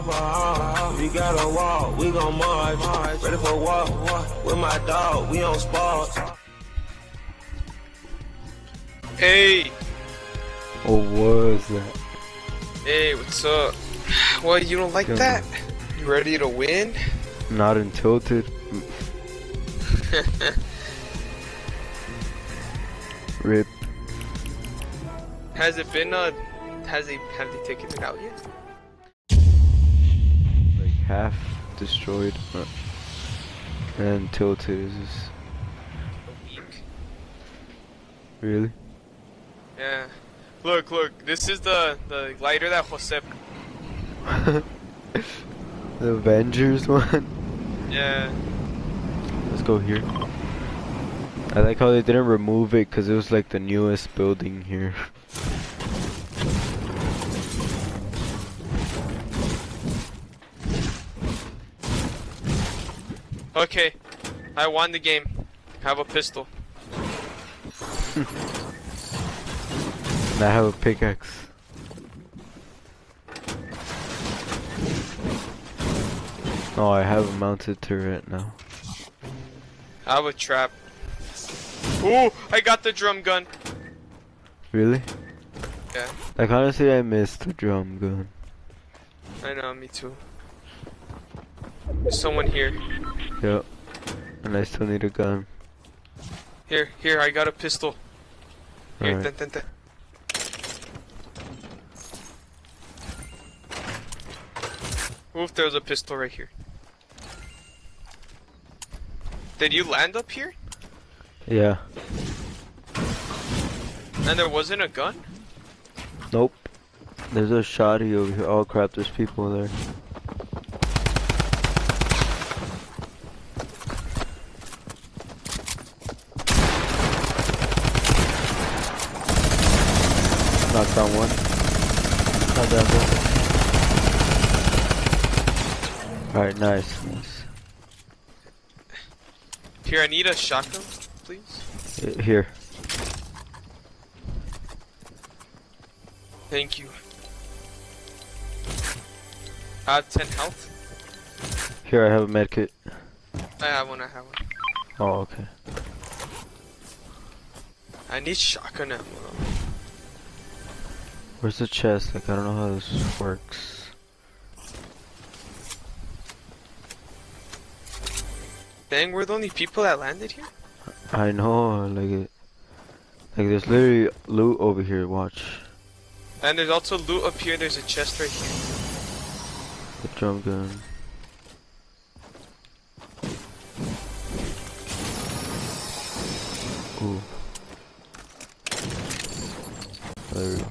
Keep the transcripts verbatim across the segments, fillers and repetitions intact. We gotta walk, we gon' march. Ready for walk, with my dog, we on sports. Hey! What was that? Hey, what's up? What, you don't like Damn. that? You ready to win? Not in Tilted. Rip. Has it been, uh, has they, have they taken it out yet? Like half destroyed, uh, and Tilted is just... a week. Really? Yeah. Look, look, this is the, the lighter that Jose... The Avengers one? Yeah. Let's go here. I like how they didn't remove it because it was like the newest building here. Okay, I won the game. I have a pistol. And I have a pickaxe. Oh, I have a mounted turret now. I have a trap. Ooh, I got the drum gun. Really? Yeah. Like honestly, I missed the drum gun. I know, me too. There's someone here. Yep. And I still need a gun. Here, here, I got a pistol. Here, right. dun, dun, dun. Oof, there was a pistol right here. Did you land up here? Yeah. And there wasn't a gun? Nope. There's a shotty over here. Oh crap, there's people there. Knocked down one. Knocked down one. Alright, nice. nice. Here, I need a shotgun. Please? Here. Thank you. I have ten health. Here, I have a medkit. I have one, I have one. Oh, okay. I need shotgun ammo. Where's the chest? Like, I don't know how this works. Dang, we're the only people that landed here? I know, like it, like there's literally loot over here, watch. And there's also loot up here, there's a chest right here. The drum gun. Ooh. There we go.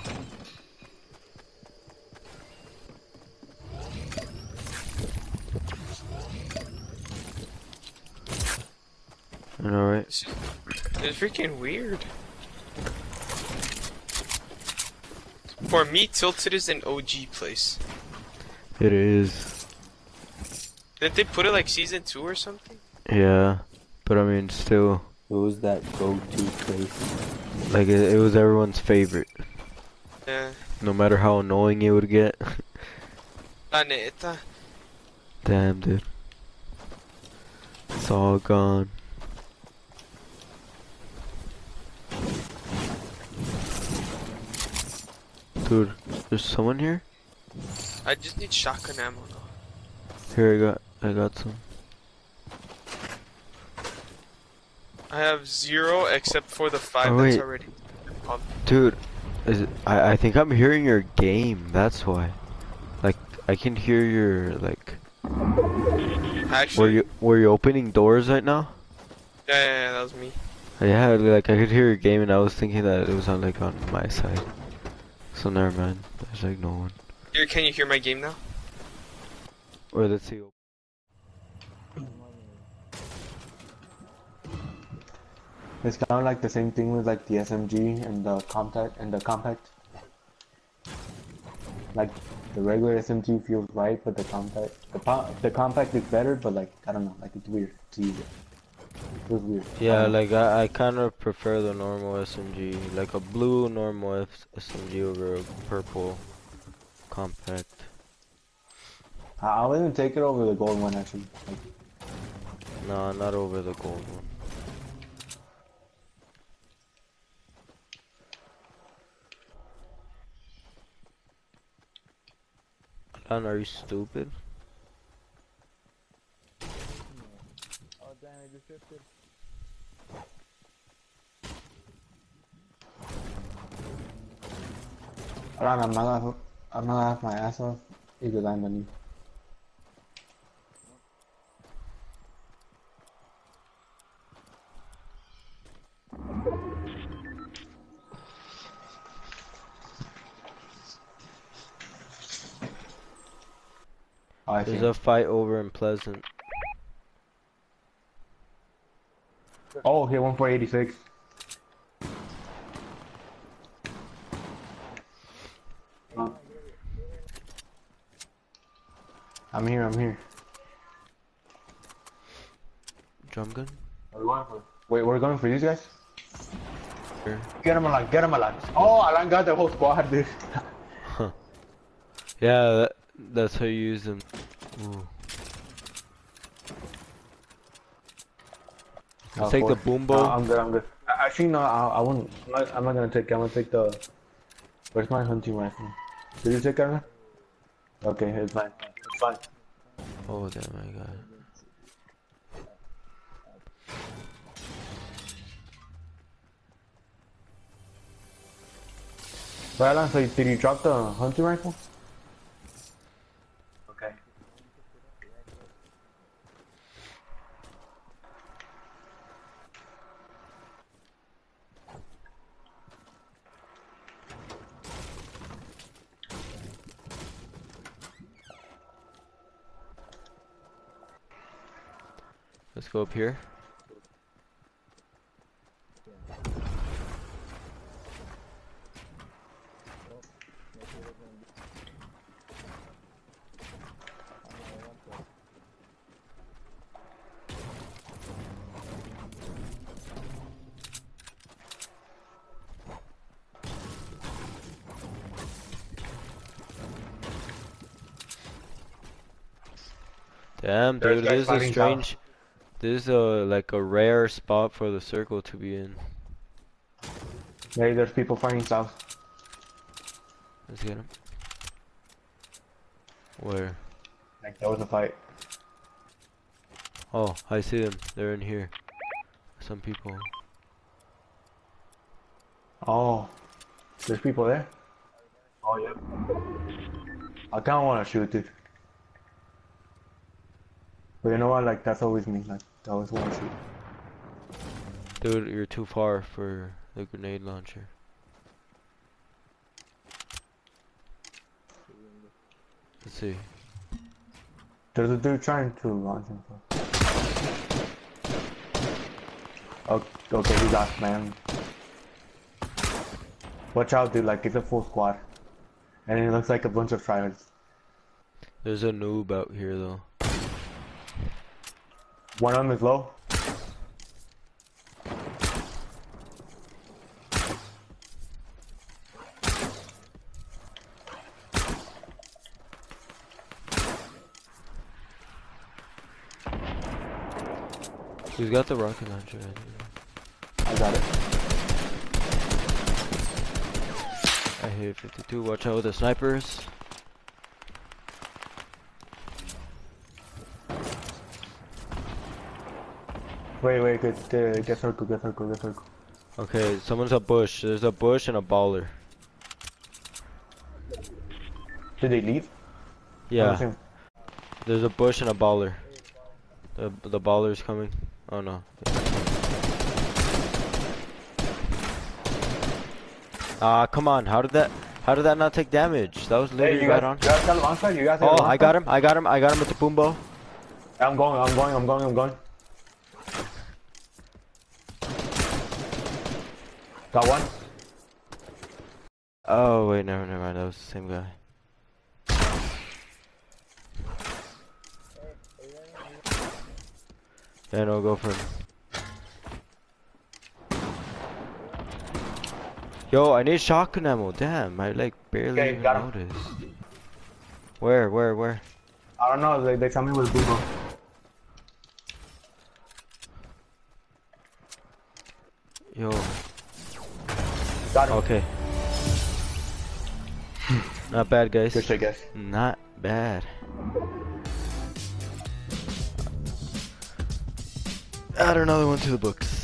Alright. It's, it's freaking weird. For me, Tilted is an O G place. It is. Didn't they put it like season two or something? Yeah, but I mean, still. It was that go-to place. Like, it, it was everyone's favorite. Yeah. No matter how annoying it would get. La neta. Damn, dude. It's all gone. Dude, there's someone here? I just need shotgun ammo though. Here, I got, I got some. I have zero except for the five oh, that's wait. already pumped. Dude, is it, I, I think I'm hearing your game, that's why. Like, I can hear your, like... Actually... Were you, were you opening doors right now? Yeah, yeah, yeah, that was me. Yeah, like, I could hear your game and I was thinking that it was on, like, on my side. So never mind. There's like no one. Here, can you hear my game now? Or let's see. It's kind of like the same thing with like the S M G and the compact and the compact. Like the regular S M G feels right, but the compact, the po the compact is better. But like I don't know, like it's weird to use it. It was weird. Yeah, um, like I, I kind of prefer the normal S M G, like a blue normal S M G over a purple compact. I would even take it over the gold one, actually. Like... Nah, not over the gold one. Don, are you stupid? Oh, damn, I just shifted. Ron, I'm not gonna, I'm not gonna have my ass off because I'm a noob. Oh, there's a fight over in Pleasant. Oh, okay, one four eight six. I'm here, I'm here. Drum gun? What are we going for? Wait, we're going for these guys? Sure. Get him alive, get him alive. Oh, Alan got the whole squad, dude. Huh. Yeah, that, that's how you use them. Ooh. I'll oh, take the boom bow. No, I'm good, I'm good. Actually, no, I, I won't. I'm not, I'm not gonna take, I'm gonna take the... Where's my hunting rifle? Did you take that? Okay, it's mine. It's fine. Oh damn, I got it. Right, Alan, so did you drop the hunting rifle? Okay. Let's go up here. Damn, dude, this is a strange... This is a, like a rare spot for the circle to be in. Hey, there's people fighting south. Let's get him. Where? Like, that was a fight. Oh, I see them. They're in here. Some people. Oh. There's people there? Oh, yep. I kinda wanna shoot, dude. But you know what, like, that's always me, like, that was one shoot. Dude, you're too far for the grenade launcher. Let's see. There's a dude trying to launch himself. Oh, okay, he got, man. Watch out, dude, like, it's a full squad. And it looks like a bunch of tryhards. There's a noob out here, though. One of them is low. He's got the rocket launcher. I got it. I hit fifty-two. Watch out with the snipers. Wait, wait, get, uh, get circle, get circle, get circle. Okay, someone's a bush. There's a bush and a baller. Did they leave? Yeah. There's a bush and a baller. The, the baller's coming. Oh no. Ah, uh, come on. How did that, how did that not take damage? That was literally hey, right on. You guys got him on side? You guys got him on side? Oh, I got him. I got him. I got him with the boom bow. I'm going, I'm going, I'm going, I'm going. Got one. Oh wait, never, never mind. That was the same guy. Yeah, no, go for him. Yo, I need shotgun ammo. Damn, I like barely okay, even noticed. Where, where, where? I don't know, like they coming with Google. Yo. Got him. Okay. Not bad, guys. Good shit, guys. Not bad. Add another one to the books.